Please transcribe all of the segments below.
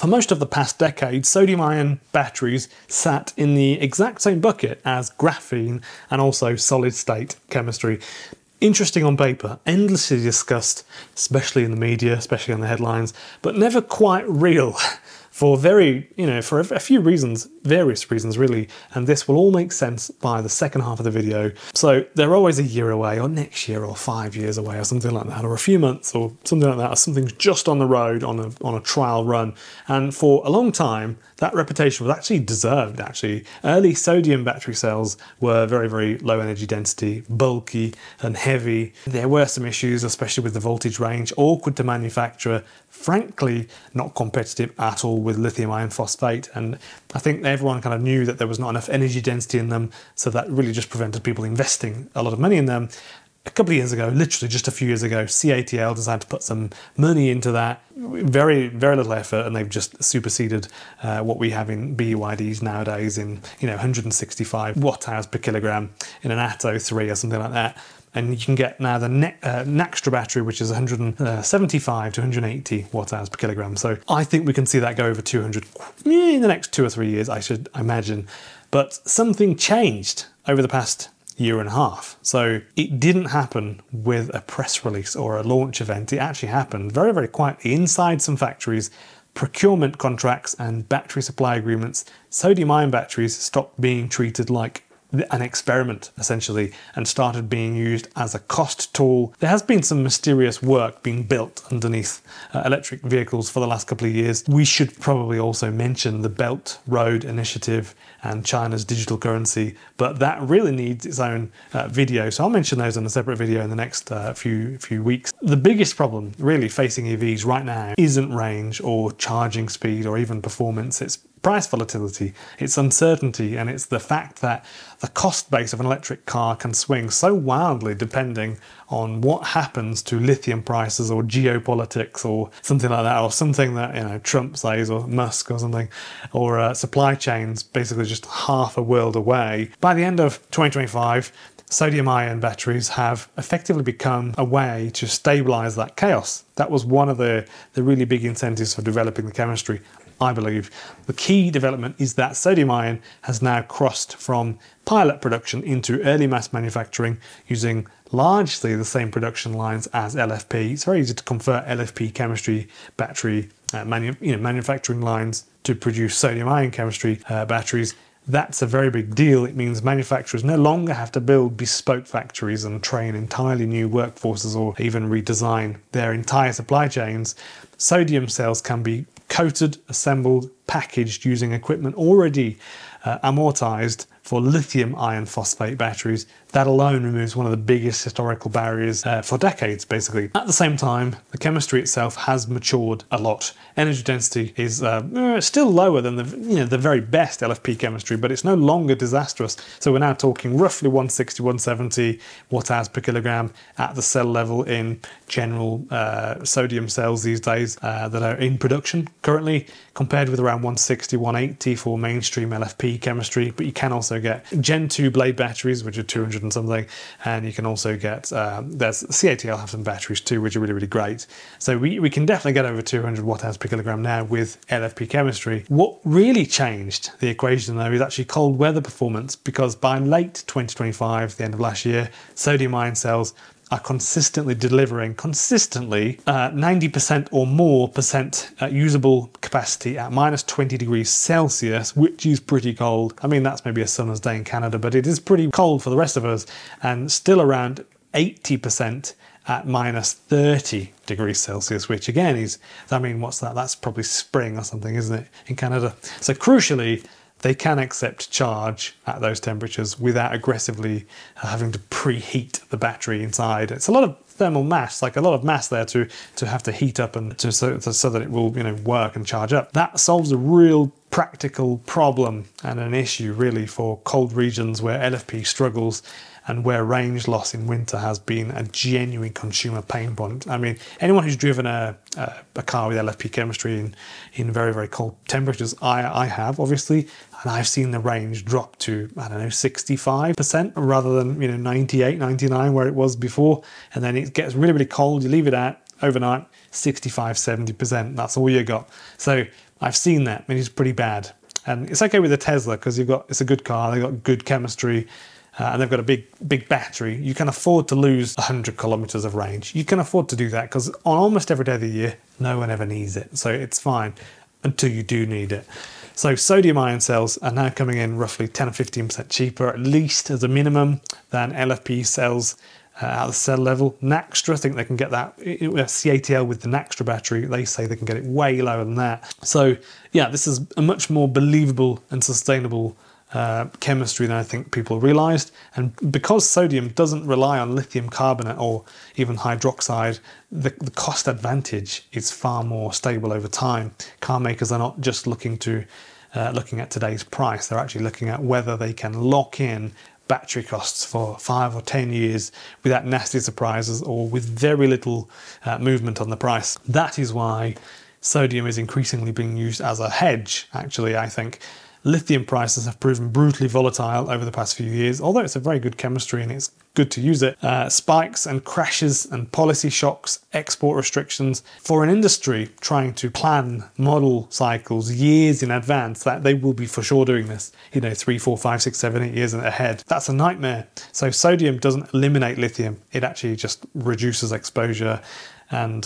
For most of the past decade, sodium-ion batteries sat in the exact same bucket as graphene and also solid-state chemistry. Interesting on paper, endlessly discussed, especially in the media, especially on the headlines, but never quite real for various reasons really, and this will all make sense by the second half of the video. So they're always a year away, or next year, or 5 years away, or something like that, or a few months, or something like that, or something's just on the road on a trial run. And for a long time, that reputation was actually deserved, actually. Early sodium battery cells were very, very low energy density, bulky and heavy. There were some issues, especially with the voltage range, awkward to manufacture, frankly, not competitive at all with lithium iron phosphate. And I think everyone kind of knew that there was not enough energy density in them. So that really just prevented people investing a lot of money in them. A couple of years ago, literally just a few years ago, CATL decided to put some money into that. Very, very little effort, and they've just superseded what we have in BYDs nowadays in 165 watt-hours per kilogram in an Atto 3 or something like that. And you can get now the Naxtra battery, which is 175 to 180 watt-hours per kilogram. So I think we can see that go over 200 in the next 2 or 3 years, I should imagine. But something changed over the past year and a half. So it didn't happen with a press release or a launch event. It actually happened very, very quietly inside some factories. Procurement contracts and battery supply agreements, sodium-ion batteries stopped being treated like an experiment, essentially, and started being used as a cost tool. There has been some mysterious work being built underneath electric vehicles for the last couple of years. We should probably also mention the Belt Road Initiative and China's digital currency, but that really needs its own video. So I'll mention those in a separate video in the next few weeks. The biggest problem really facing EVs right now isn't range or charging speed or even performance. It's price volatility, it's uncertainty, and it's the fact that the cost base of an electric car can swing so wildly depending on what happens to lithium prices or geopolitics or something like that, or something that Trump says or Musk or something, or supply chains basically just half a world away. By the end of 2025, sodium-ion batteries have effectively become a way to stabilize that chaos. That was one of the really big incentives for developing the chemistry, I believe. The key development is that sodium ion has now crossed from pilot production into early mass manufacturing using largely the same production lines as LFP. It's very easy to convert LFP chemistry battery manufacturing lines to produce sodium ion chemistry batteries. That's a very big deal. It means manufacturers no longer have to build bespoke factories and train entirely new workforces or even redesign their entire supply chains. Sodium cells can be coated, assembled, packaged using equipment already amortized for lithium iron phosphate batteries. That alone removes one of the biggest historical barriers for decades, basically. At the same time, the chemistry itself has matured a lot. Energy density is still lower than the very best LFP chemistry, but it's no longer disastrous. So we're now talking roughly 160, 170 watt-hours per kilogram at the cell level in general sodium cells these days that are in production currently, compared with around 160, 180 for mainstream LFP chemistry. But you can also get Gen 2 blade batteries, which are 200 and something, and you can also get there's CATL have some batteries too, which are really, really great. So we can definitely get over 200 watt-hours per kilogram now with LFP chemistry. What really changed the equation though is actually cold weather performance, because by late 2025, the end of last year, sodium ion cells are consistently delivering 90% or more usable capacity at -20°C, which is pretty cold. I mean, that's maybe a summer's day in Canada, but it is pretty cold for the rest of us, and still around 80% at -30°C, which again is, I mean, what's that? That's probably spring or something, isn't it, in Canada? So crucially, they can accept charge at those temperatures without aggressively having to preheat the battery inside. It's a lot of thermal mass, like a lot of mass there to have to heat up and so that it will work and charge up. That solves a real practical problem and an issue really for cold regions where LFP struggles and where range loss in winter has been a genuine consumer pain point. I mean, anyone who's driven a car with LFP chemistry in very, very cold temperatures, I have obviously, and I've seen the range drop to, I don't know, 65% rather than 98, 99 where it was before. And then it gets really, really cold, you leave it out overnight, 65, 70%, that's all you got. So I've seen that, and it's pretty bad. And it's okay with the Tesla because it's a good car, they've got good chemistry, and they've got a big battery. You can afford to lose 100 kilometers of range. You can afford to do that because on almost every day of the year, no one ever needs it. So it's fine until you do need it. So sodium ion cells are now coming in roughly 10 or 15% cheaper, at least as a minimum, than LFP cells at the cell level. Naxtra, I think they can get that. CATL with the Naxtra battery, they say they can get it way lower than that. So yeah, this is a much more believable and sustainable chemistry than I think people realized. And because sodium doesn't rely on lithium carbonate or even hydroxide, the cost advantage is far more stable over time. Car makers are not just looking at today's price, they're actually looking at whether they can lock in battery costs for 5 or 10 years without nasty surprises or with very little movement on the price. That is why sodium is increasingly being used as a hedge, actually, I think. Lithium prices have proven brutally volatile over the past few years, although it's a very good chemistry and it's good to use it. Spikes and crashes and policy shocks, export restrictions. For an industry trying to plan model cycles years in advance, that they will be for sure doing this, 3, 4, 5, 6, 7, 8 years ahead. That's a nightmare. So sodium doesn't eliminate lithium. It actually just reduces exposure and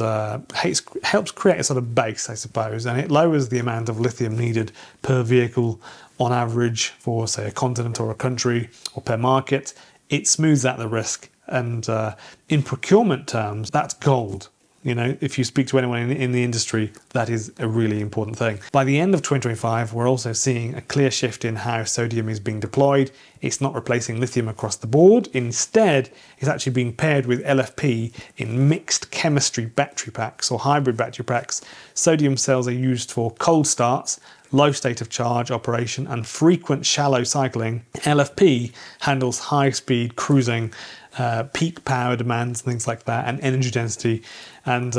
helps create a sort of base, I suppose, and it lowers the amount of lithium needed per vehicle on average for, say, a continent or a country or per market. It smooths out the risk, and in procurement terms, that's gold. You know, if you speak to anyone in the industry, that is a really important thing. By the end of 2025, we're also seeing a clear shift in how sodium is being deployed. It's not replacing lithium across the board. Instead, it's actually being paired with LFP in mixed chemistry battery packs or hybrid battery packs. Sodium cells are used for cold starts, low state of charge operation, and frequent shallow cycling. LFP handles high speed cruising, peak power demands, things like that, and energy density. And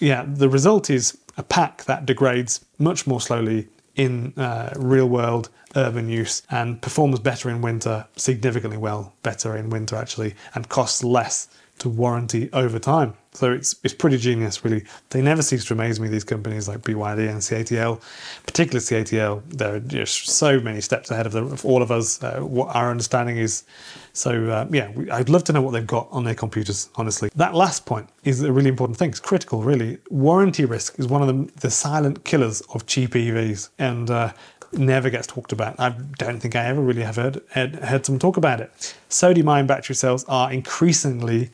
yeah, the result is a pack that degrades much more slowly in real world urban use and performs better in winter, significantly better in winter actually, and costs less to warranty over time. So it's pretty genius, really. They never cease to amaze me, these companies like BYD and CATL, particularly CATL. They're just so many steps ahead of all of us, what our understanding is. So yeah, I'd love to know what they've got on their computers, honestly. That last point is a really important thing. It's critical, really. Warranty risk is one of the silent killers of cheap EVs, and never gets talked about. I don't think I ever really have heard someone talk about it. Sodium ion battery cells are inherently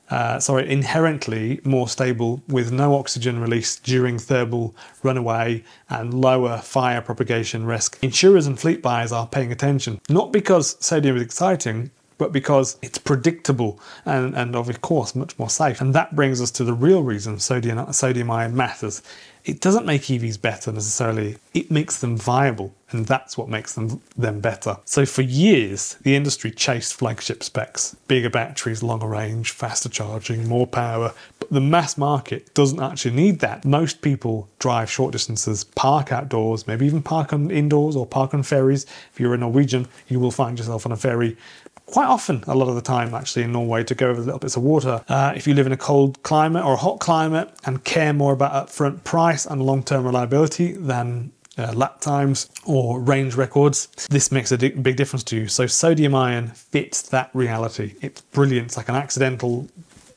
more stable, with no oxygen release during thermal runaway and lower fire propagation risk. Insurers and fleet buyers are paying attention, not because sodium is exciting, but because it's predictable and of course much more safe. And that brings us to the real reason sodium ion matters. It doesn't make EVs better necessarily, it makes them viable, and that's what makes them better. So for years, the industry chased flagship specs, bigger batteries, longer range, faster charging, more power, but the mass market doesn't actually need that. Most people drive short distances, park outdoors, maybe even park on indoors or park on ferries. If you're a Norwegian, you will find yourself on a ferry quite often, a lot of the time actually, in Norway, to go over little bits of water. If you live in a cold climate or a hot climate and care more about upfront price and long-term reliability than lap times or range records, this makes a big difference to you. So sodium ion fits that reality. It's brilliant. It's like an accidental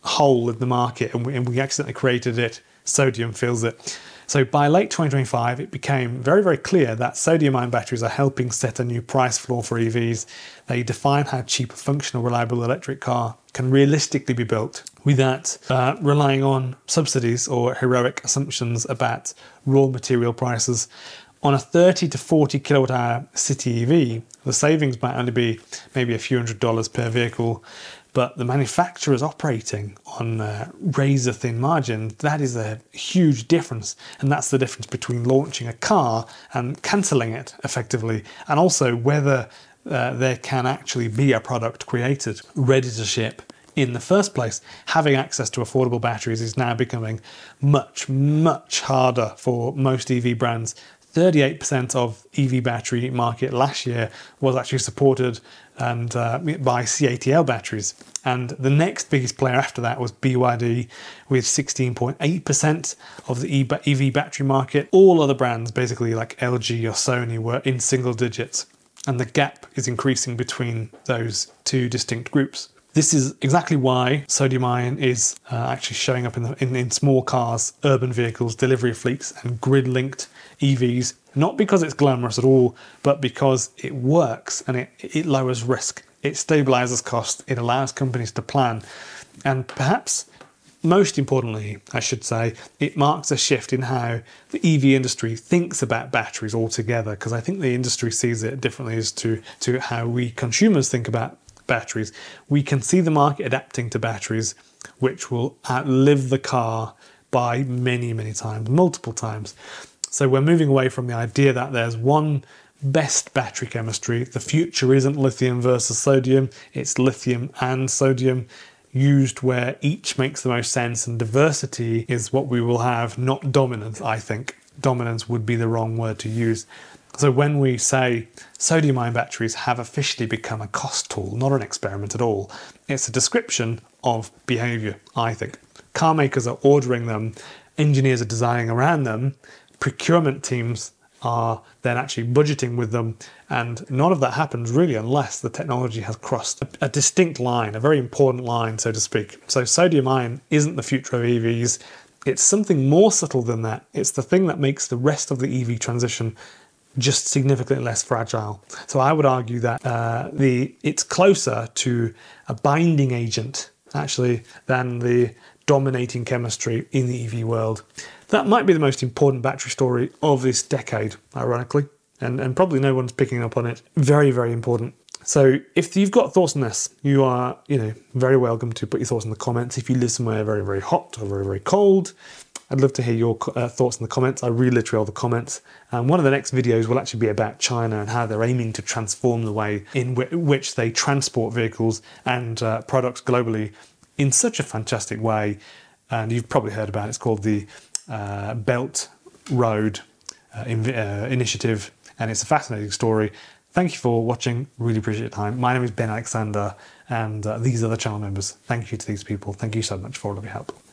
hole in the market, and we accidentally created it. Sodium fills it. So by late 2025, it became very, very clear that sodium ion batteries are helping set a new price floor for EVs. They define how cheap a functional, reliable electric car can realistically be built without relying on subsidies or heroic assumptions about raw material prices. On a 30 to 40 kilowatt hour city EV, the savings might only be maybe a few $100s per vehicle, but the manufacturers operating on razor thin margins, that is a huge difference. And that's the difference between launching a car and cancelling it effectively, and also whether there can actually be a product created ready to ship in the first place. Having access to affordable batteries is now becoming much, much harder for most EV brands. 38% of EV battery market last year was actually supported and by CATL batteries. And the next biggest player after that was BYD with 16.8% of the EV battery market. All other brands, basically like LG or Sony, were in single digits. And the gap is increasing between those two distinct groups. This is exactly why sodium ion is actually showing up in small cars, urban vehicles, delivery fleets, and grid-linked EVs. Not because it's glamorous at all, but because it works and it lowers risk. It stabilizes costs, it allows companies to plan. And perhaps most importantly, I should say, it marks a shift in how the EV industry thinks about batteries altogether, because I think the industry sees it differently as to how we consumers think about batteries. We can see the market adapting to batteries which will outlive the car by many, many times, multiple times. So we're moving away from the idea that there's one best battery chemistry. The future isn't lithium versus sodium, it's lithium and sodium used where each makes the most sense, and diversity is what we will have, not dominance, I think. Dominance would be the wrong word to use. So when we say sodium-ion batteries have officially become a cost tool, not an experiment at all, it's a description of behaviour, I think. Car makers are ordering them, engineers are designing around them, procurement teams are then actually budgeting with them, and none of that happens really unless the technology has crossed a distinct line, a very important line, so to speak. So sodium-ion isn't the future of EVs, it's something more subtle than that. It's the thing that makes the rest of the EV transition just significantly less fragile. So I would argue that it's closer to a binding agent actually than the dominating chemistry in the EV world. That might be the most important battery story of this decade, ironically, and probably no one's picking up on it. Very, very important. So if you've got thoughts on this, you are, very welcome to put your thoughts in the comments. If you live somewhere very, very hot or very, very cold, I'd love to hear your thoughts in the comments. I read literally all the comments. And one of the next videos will actually be about China and how they're aiming to transform the way in which they transport vehicles and products globally in such a fantastic way. And you've probably heard about it. It's called the Belt Road Initiative. And it's a fascinating story. Thank you for watching. Really appreciate your time. My name is Ben Alexxander, and these are the channel members. Thank you to these people. Thank you so much for all of your help.